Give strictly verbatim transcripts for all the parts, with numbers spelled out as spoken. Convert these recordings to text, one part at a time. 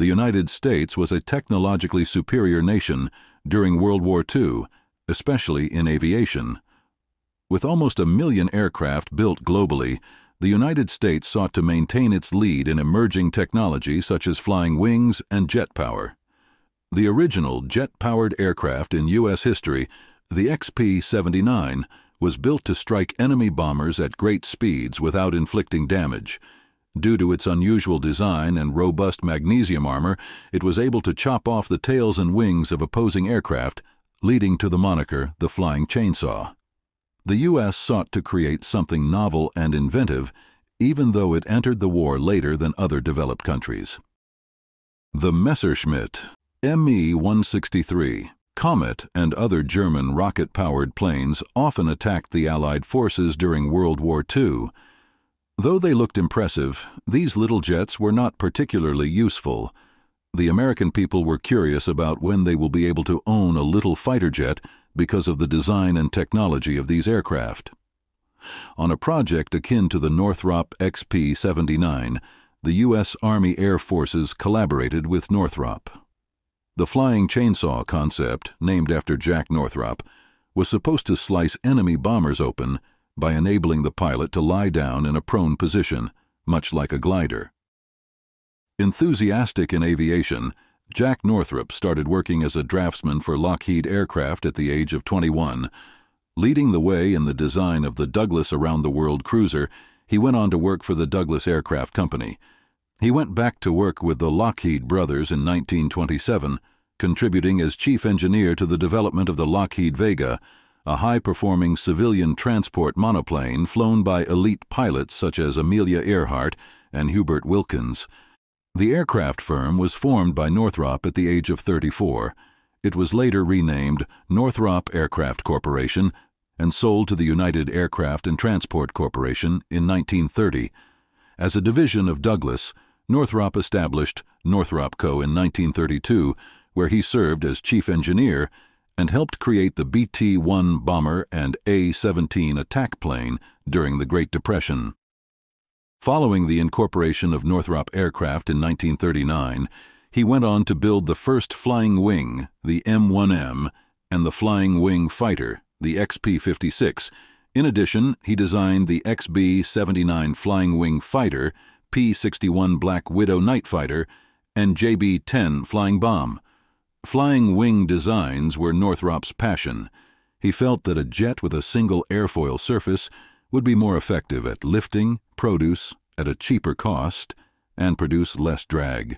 the United States was a technologically superior nation during World War Two, especially in aviation. With almost a million aircraft built globally, the United States sought to maintain its lead in emerging technology such as flying wings and jet power. The original jet-powered aircraft in U S history, the X P seventy-nine, was built to strike enemy bombers at great speeds without inflicting damage. Due to its unusual design and robust magnesium armor, it was able to chop off the tails and wings of opposing aircraft, leading to the moniker the Flying Chainsaw. The U S sought to create something novel and inventive, even though it entered the war later than other developed countries. The Messerschmitt M E one sixty-three Komet and other German rocket-powered planes often attacked the Allied forces during World War Two. Though they looked impressive, these little jets were not particularly useful. The American people were curious about when they will be able to own a little fighter jet because of the design and technology of these aircraft. On a project akin to the Northrop X P seventy-nine, the U S Army Air Forces collaborated with Northrop. The flying chainsaw concept, named after Jack Northrop, was supposed to slice enemy bombers open by enabling the pilot to lie down in a prone position, much like a glider. Enthusiastic in aviation, Jack Northrop started working as a draftsman for Lockheed Aircraft at the age of twenty-one. Leading the way in the design of the Douglas around-the-world cruiser, he went on to work for the Douglas Aircraft Company. He went back to work with the Lockheed brothers in nineteen twenty-seven, contributing as chief engineer to the development of the Lockheed Vega, a high-performing civilian transport monoplane flown by elite pilots such as Amelia Earhart and Hubert Wilkins. The aircraft firm was formed by Northrop at the age of thirty-four. It was later renamed Northrop Aircraft Corporation and sold to the United Aircraft and Transport Corporation in nineteen thirty. As a division of Douglas, Northrop established Northrop Co. in nineteen thirty-two, where he served as chief engineer and helped create the B T one bomber and A seventeen attack plane during the Great Depression. Following the incorporation of Northrop Aircraft in nineteen thirty-nine, he went on to build the first flying wing, the M one M, and the flying wing fighter, the X P fifty-six. In addition, he designed the X B seventy-nine flying wing fighter, P sixty-one Black Widow night fighter, and J B ten flying bomb. Flying wing designs were Northrop's passion. He felt that a jet with a single airfoil surface would be more effective at lifting produce at a cheaper cost and produce less drag.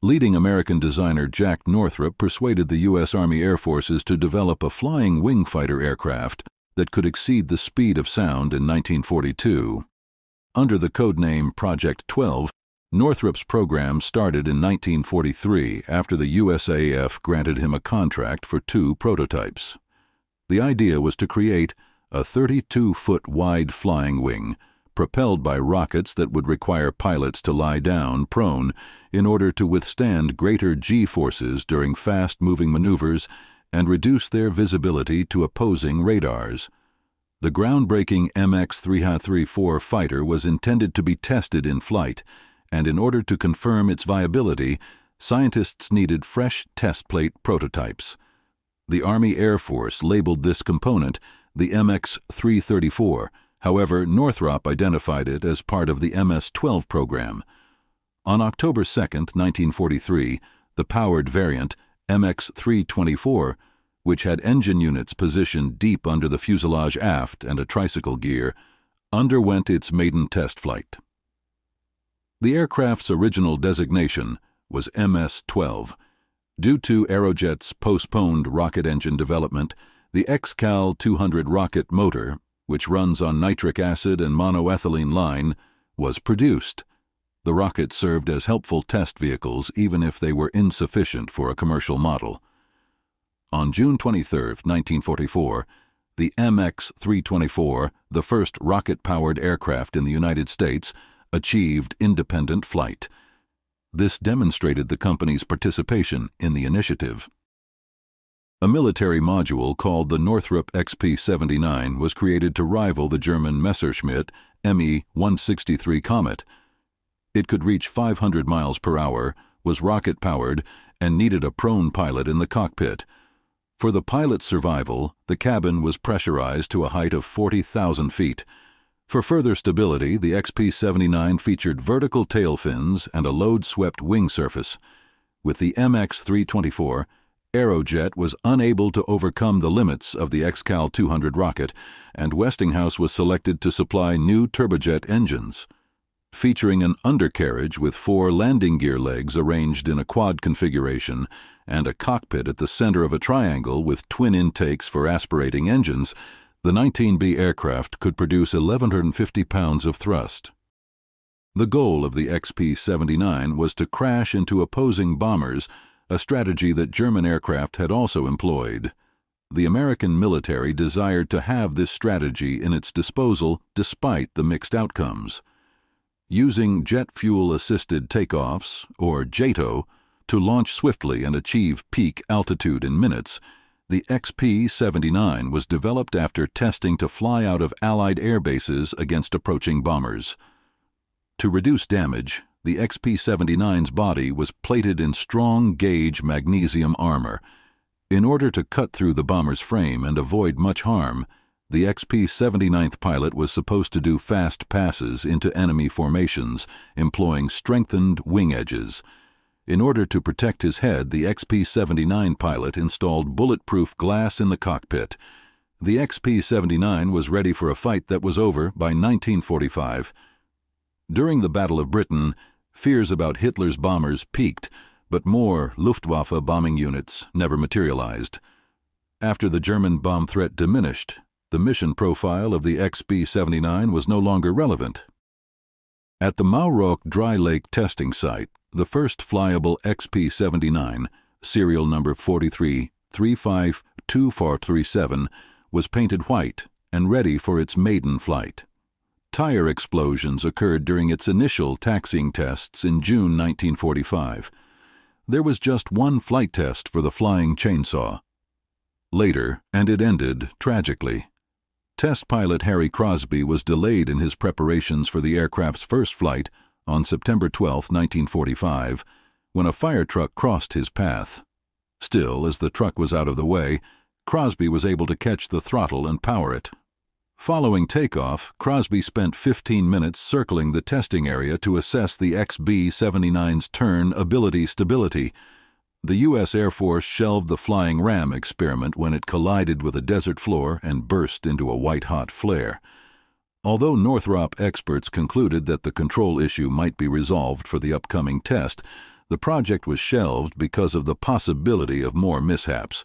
Leading American designer Jack Northrop persuaded the U S Army Air Forces to develop a flying wing fighter aircraft that could exceed the speed of sound in nineteen forty-two. Under the codename Project twelve, Northrop's program started in nineteen forty-three after the U S A F granted him a contract for two prototypes. The idea was to create a thirty-two foot wide flying wing, propelled by rockets that would require pilots to lie down prone in order to withstand greater G-forces during fast-moving maneuvers and reduce their visibility to opposing radars. The groundbreaking M X three twenty-four fighter was intended to be tested in flight, and in order to confirm its viability, scientists needed fresh test plate prototypes. The Army Air Force labeled this component the M X three thirty-four, however, Northrop identified it as part of the M S twelve program. On October second, nineteen forty-three, the powered variant, M X three twenty-four, which had engine units positioned deep under the fuselage aft and a tricycle gear, underwent its maiden test flight. The aircraft's original designation was M S twelve. Due to Aerojet's postponed rocket engine development, the X Cal two hundred rocket motor, which runs on nitric acid and monoethylene line, was produced. The rockets served as helpful test vehicles even if they were insufficient for a commercial model. On June twenty-third, nineteen forty-four, the M X three twenty-four, the first rocket-powered aircraft in the United States, achieved independent flight. This demonstrated the company's participation in the initiative. A military module called the Northrop X P seventy-nine was created to rival the German Messerschmitt M E one sixty-three Komet. It could reach five hundred miles per hour was rocket-powered and needed a prone pilot in the cockpit. For the pilot's survival, the cabin was pressurized to a height of forty thousand feet. For further stability, the X P seventy-nine featured vertical tail fins and a load-swept wing surface. With the M X three twenty-four, Aerojet was unable to overcome the limits of the X Cal two hundred rocket, and Westinghouse was selected to supply new turbojet engines. Featuring an undercarriage with four landing gear legs arranged in a quad configuration and a cockpit at the center of a triangle with twin intakes for aspirating engines, the nineteen B aircraft could produce eleven hundred fifty pounds of thrust. The goal of the X P seventy-nine was to crash into opposing bombers, a strategy that German aircraft had also employed. The American military desired to have this strategy in its disposal despite the mixed outcomes. Using jet fuel-assisted takeoffs, or JATO, to launch swiftly and achieve peak altitude in minutes, the X P seventy-nine was developed after testing to fly out of Allied air bases against approaching bombers. To reduce damage, the X P seventy-nine's body was plated in strong-gauge magnesium armor. In order to cut through the bomber's frame and avoid much harm, the X P seventy-ninth pilot was supposed to do fast passes into enemy formations, employing strengthened wing edges. In order to protect his head, the X P seventy-nine pilot installed bulletproof glass in the cockpit. The X P seventy-nine was ready for a fight that was over by nineteen forty-five. During the Battle of Britain, fears about Hitler's bombers peaked, but more Luftwaffe bombing units never materialized. After the German bomb threat diminished, the mission profile of the X P seventy-nine was no longer relevant. At the Mauroch Dry Lake testing site, the first flyable X P seventy-nine, serial number four three three five two four three seven, was painted white and ready for its maiden flight. Tire explosions occurred during its initial taxiing tests in June nineteen forty-five. There was just one flight test for the flying chainsaw. Later, and it ended tragically. Test pilot Harry Crosby was delayed in his preparations for the aircraft's first flight on September twelfth nineteen forty-five, when a fire truck crossed his path. Still, as the truck was out of the way, Crosby was able to catch the throttle and power it. Following takeoff, Crosby spent fifteen minutes circling the testing area to assess the X B seventy-nine's turn ability stability. The U S Air Force shelved the flying ram experiment when it collided with a desert floor and burst into a white-hot flare. Although Northrop experts concluded that the control issue might be resolved for the upcoming test, the project was shelved because of the possibility of more mishaps.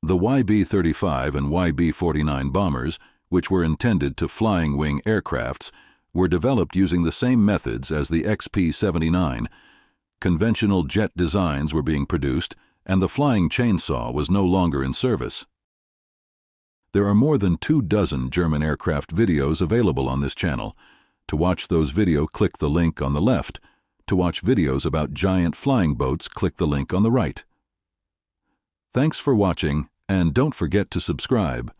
The Y B thirty-five and Y B forty-nine bombers, which were intended to flying wing aircrafts, were developed using the same methods as the X P seventy-nine. Conventional jet designs were being produced, and the flying chainsaw was no longer in service. There are more than two dozen German aircraft videos available on this channel. To watch those videos, click the link on the left. To watch videos about giant flying boats, click the link on the right. Thanks for watching, and don't forget to subscribe.